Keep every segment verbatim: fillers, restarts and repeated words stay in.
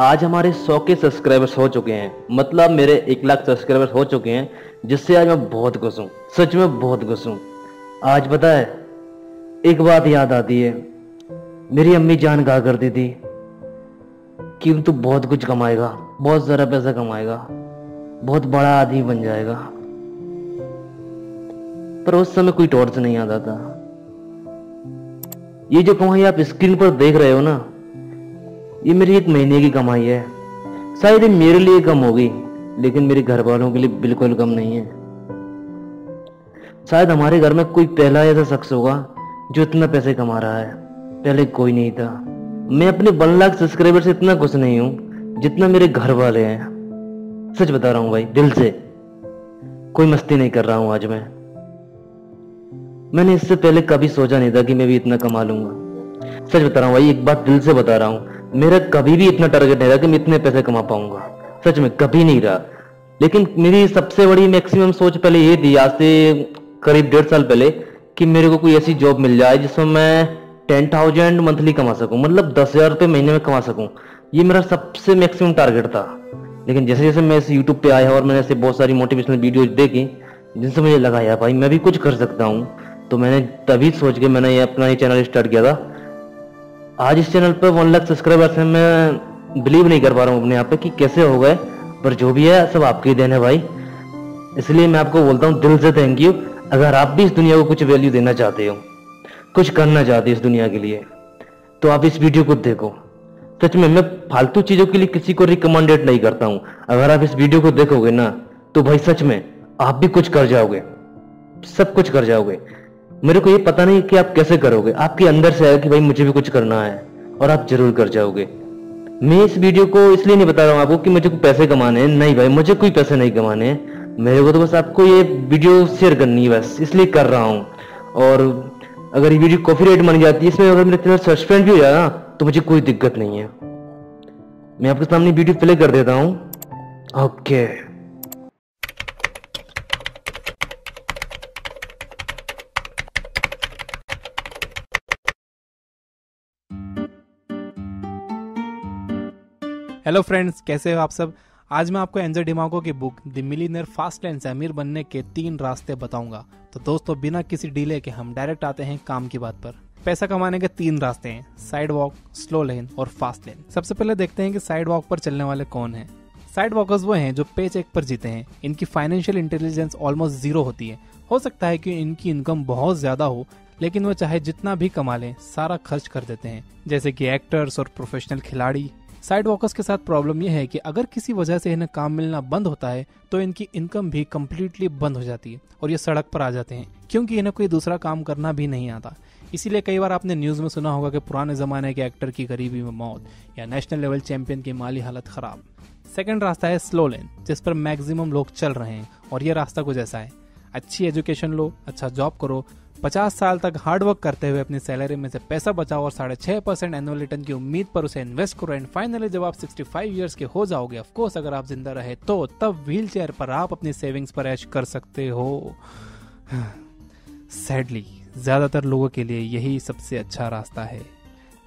आज हमारे सौ के सब्सक्राइबर्स हो चुके हैं, मतलब मेरे एक लाख सब्सक्राइबर्स हो चुके हैं, जिससे आज मैं बहुत खुश हूँ, सच में बहुत खुश हूँ। आज पता है एक बात याद आती है, मेरी अम्मी जान कहा करती थी कि तू बहुत कुछ कमाएगा, बहुत सारा पैसा कमाएगा, बहुत बड़ा आदमी बन जाएगा, पर उस समय कोई टॉर्च नहीं आता था। ये जो कमाई आप स्क्रीन पर देख रहे हो ना, ये मेरी एक महीने की कमाई है। शायद ये मेरे लिए कम होगी, लेकिन मेरे घर वालों के लिए बिल्कुल कम नहीं है। शायद हमारे घर में कोई पहला ऐसा शख्स होगा जो इतना पैसे कमा रहा है, पहले कोई नहीं था। मैं अपने वन लाख सब्सक्राइबर से इतना खुश नहीं हूँ जितना मेरे घर वाले हैं। सच बता रहा हूँ भाई, दिल से, कोई मस्ती नहीं कर रहा हूँ। आज मैं मैंने इससे पहले कभी सोचा नहीं था कि मैं भी इतना कमा लूंगा। सच बता रहा हूँ भाई, एक बात दिल से बता रहा हूँ, मेरा कभी भी इतना टारगेट नहीं था कि मैं इतने पैसे कमा पाऊंगा, सच में कभी नहीं रहा। लेकिन मेरी सबसे बड़ी मैक्सिमम सोच पहले ये थी, आज से करीब डेढ़ साल पहले, कि मेरे को कोई ऐसी जॉब मिल जाए जिसमें मैं टेन थाउजेंड मंथली कमा सकूँ, मतलब दस हजार रुपये महीने में कमा सकूँ। ये मेरा सबसे मैक्सिमम टारगेट था। लेकिन जैसे जैसे मैं इस यूट्यूब पे आया और मैंने ऐसे बहुत सारी मोटिवेशनल वीडियोज देखी, जिनसे मुझे लगा यार भाई मैं भी कुछ कर सकता हूँ, तो मैंने तभी सोच के मैंने ये अपना ये चैनल स्टार्ट किया था। आज इस चैनल पर वन लाख सब्सक्राइबर्स हैं। मैं बिलीव नहीं कर पा रहा हूँ अपने आप पे कि कैसे हो गए, पर जो भी है सब आपकी देन है भाई। इसलिए मैं आपको बोलता हूँ दिल से थैंक यू। अगर आप भी इस दुनिया को कुछ वैल्यू देना चाहते हो, कुछ करना चाहते हो इस दुनिया के लिए, तो आप इस वीडियो को देखो। सच में मैं फालतू चीज़ों के लिए किसी को रिकमेंडेड नहीं करता हूँ। अगर आप इस वीडियो को देखोगे ना, तो भाई सच में आप भी कुछ कर जाओगे, सब कुछ कर जाओगे। मेरे को ये पता नहीं कि आप कैसे करोगे, आपके अंदर से आया कि भाई मुझे भी कुछ करना है, और आप जरूर कर जाओगे। मैं इस वीडियो को इसलिए नहीं बता रहा हूँ आपको कि मुझे पैसे कमाने हैं, नहीं भाई मुझे कोई पैसे नहीं कमाने हैं। मेरे को तो बस आपको ये वीडियो शेयर करनी है, बस इसलिए कर रहा हूँ। और अगर ये वीडियो कॉपीराइट मानी जाती है, इसमें अगर मेरे चैनल सस्पेंड भी हो जाए ना, तो मुझे कोई दिक्कत नहीं है। मैं आपके सामने वीडियो प्ले कर देता हूँ। ओके, हेलो फ्रेंड्स, कैसे हो आप सब। आज मैं आपको एमजे डिमार्को की book the millionaire fast lane से अमीर बनने के तीन रास्ते बताऊंगा। तो दोस्तों, बिना किसी डिले के हम डायरेक्ट आते हैं काम की बात पर। पैसा कमाने के तीन रास्ते हैं, साइड वॉक, स्लो लेन और फास्ट लेन। सबसे पहले देखते हैं कि साइड वॉक पर चलने वाले कौन हैं। साइड वॉकर्स वो हैं जो पे चेक पर जीते हैं। इनकी फाइनेंशियल इंटेलिजेंस ऑलमोस्ट जीरो होती है। हो सकता है कि इनकी इनकम बहुत ज्यादा हो, लेकिन वो चाहे जितना भी कमा लें सारा खर्च कर देते हैं, जैसे कि एक्टर्स और प्रोफेशनल खिलाड़ी। साइड वॉकर्स के साथ प्रॉब्लम यह है कि अगर किसी वजह से इन्हें काम मिलना बंद होता है, तो इनकी इनकम भी कम्प्लीटली बंद हो जाती है और ये सड़क पर आ जाते हैं, क्योंकि इन्हें कोई दूसरा काम करना भी नहीं आता। इसीलिए कई बार आपने न्यूज़ में सुना होगा कि पुराने ज़माने के एक्टर की गरीबी में मौत, या नेशनल लेवल चैंपियन की माली हालत खराब। सेकेंड रास्ता है स्लो लेन, जिस पर मैक्सिमम लोग चल रहे हैं, और ये रास्ता कुछ ऐसा है। अच्छी एजुकेशन लो, अच्छा जॉब करो, पचास साल तक हार्डवर्क करते हुए अपनी सैलरी में से पैसा बचाओ और साढ़े छह परसेंट एनुअल रिटर्न की उम्मीद पर उसे इन्वेस्ट करो। एंड फाइनली जब आप पैंसठ इयर्स के हो जाओगे, ऑफ कोर्स अगर आप जिंदा रहे तो, तब व्हील चेयर पर आप अपनी सेविंग्स पर ऐश कर सकते हो। सैडली ज्यादातर लोगों के लिए यही सबसे अच्छा रास्ता है।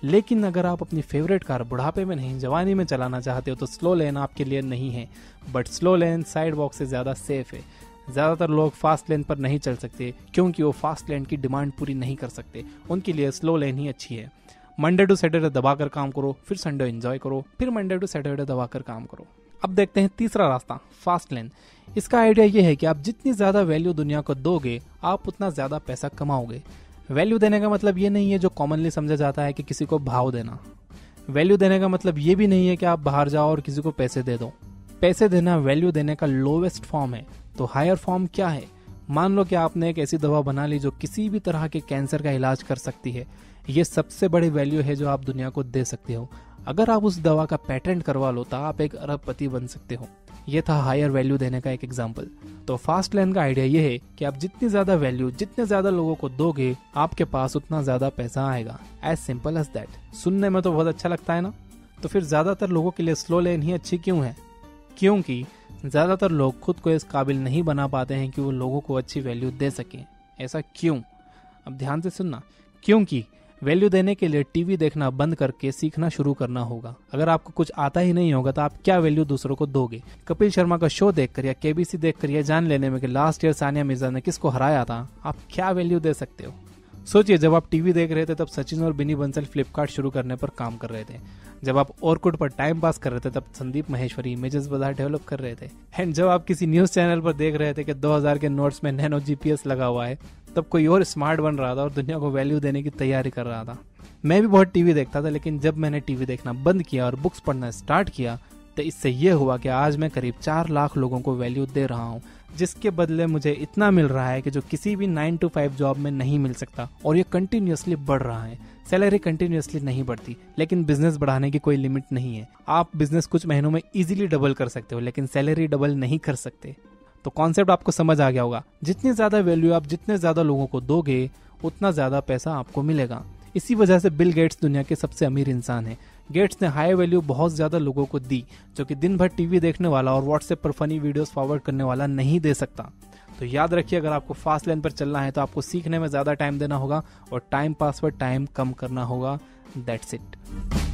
लेकिन अगर आप अपनी फेवरेट कार बुढ़ापे में नहीं जवानी में चलाना चाहते हो, तो स्लो लेन आपके लिए नहीं है। But slow lane sidewalk से ज्यादा सेफ है। ज़्यादातर लोग फास्ट लेन पर नहीं चल सकते, क्योंकि वो फास्ट लेन की डिमांड पूरी नहीं कर सकते। उनके लिए स्लो लेन ही अच्छी है। मंडे टू सैटरडे दबाकर काम करो, फिर संडे एंजॉय करो, फिर मंडे टू सैटरडे दबाकर काम करो। अब देखते हैं तीसरा रास्ता, फास्ट लेन। इसका आइडिया ये है कि आप जितनी ज़्यादा वैल्यू दुनिया को दोगे, आप उतना ज़्यादा पैसा कमाओगे। वैल्यू देने का मतलब ये नहीं है जो कॉमनली समझा जाता है कि किसी को भाव देना। वैल्यू देने का मतलब ये भी नहीं है कि आप बाहर जाओ और किसी को पैसे दे दो। पैसे देना वैल्यू देने का लोवेस्ट फॉर्म है। तो हायर फॉर्म क्या है? मान लो कि आपने एक ऐसी दवा बना ली जो किसी भी तरह के कैंसर का इलाज कर सकती है। ये सबसे बड़ी वैल्यू है जो आप दुनिया को दे सकते हो। अगर आप उस दवा का पेटेंट करवा लो, तो आप एक अरबपति बन सकते हो। ये था हायर वैल्यू देने का एक एग्जाम्पल। तो फास्ट लेन का आइडिया ये है कि आप जितनी ज्यादा वैल्यू जितने ज्यादा लोगों को दोगे, आपके पास उतना ज्यादा पैसा आएगा। As simple as that. सुनने में तो बहुत अच्छा लगता है ना? तो फिर ज्यादातर लोगों के लिए स्लो लेन ही अच्छी क्यों है? क्योंकि ज़्यादातर लोग खुद को इस काबिल नहीं बना पाते हैं कि वो लोगों को अच्छी वैल्यू दे सकें। ऐसा क्यों? अब ध्यान से सुनना, क्योंकि वैल्यू देने के लिए टीवी देखना बंद करके सीखना शुरू करना होगा। अगर आपको कुछ आता ही नहीं होगा तो आप क्या वैल्यू दूसरों को दोगे। कपिल शर्मा का शो देखकर या केबीसी देखकर यह जान लेने में कि लास्ट ईयर सानिया मिर्जा ने किसको हराया था, आप क्या वैल्यू दे सकते हो। सोचिए, जब आप टीवी देख रहे थे तब सचिन और बिनी बंसल फ्लिपकार्ट शुरू करने पर काम कर रहे थे। जब आप ऑर्कुट पर टाइम पास कर रहे थे तब संदीप माहेश्वरी इमेजेस बाजार डेवलप कर रहे थे। एंड जब आप किसी न्यूज चैनल पर देख रहे थे कि दो हज़ार के नोट्स में नैनो जीपीएस लगा हुआ है, तब कोई और स्मार्ट बन रहा था और दुनिया को वैल्यू देने की तैयारी कर रहा था। मैं भी बहुत टीवी देखता था, लेकिन जब मैंने टीवी देखना बंद किया और बुक्स पढ़ना स्टार्ट किया तो इससे यह हुआ कि आज मैं करीब चार लाख लोगों को वैल्यू दे रहा हूँ, जिसके बदले मुझे इतना मिल रहा है कि जो किसी भी नाइन टू फाइव जॉब में नहीं मिल सकता। और ये कंटिन्यूसली बढ़ रहा है। सैलरी कंटिन्यूसली नहीं बढ़ती, लेकिन बिजनेस बढ़ाने की कोई लिमिट नहीं है। आप बिजनेस कुछ महीनों में इजीली डबल कर सकते हो, लेकिन सैलरी डबल नहीं कर सकते। तो कॉन्सेप्ट आपको समझ आ गया होगा। जितनी ज्यादा वैल्यू आप जितने ज्यादा लोगों को दोगे, उतना ज्यादा पैसा आपको मिलेगा। इसी वजह से बिल गेट्स दुनिया के सबसे अमीर इंसान है। गेट्स ने हाई वैल्यू बहुत ज्यादा लोगों को दी, जो कि दिन भर टीवी देखने वाला और व्हाट्सएप पर फनी वीडियोस फॉरवर्ड करने वाला नहीं दे सकता। तो याद रखिए, अगर आपको फास्ट लेन पर चलना है तो आपको सीखने में ज्यादा टाइम देना होगा और टाइम पास पर टाइम कम करना होगा। That's it.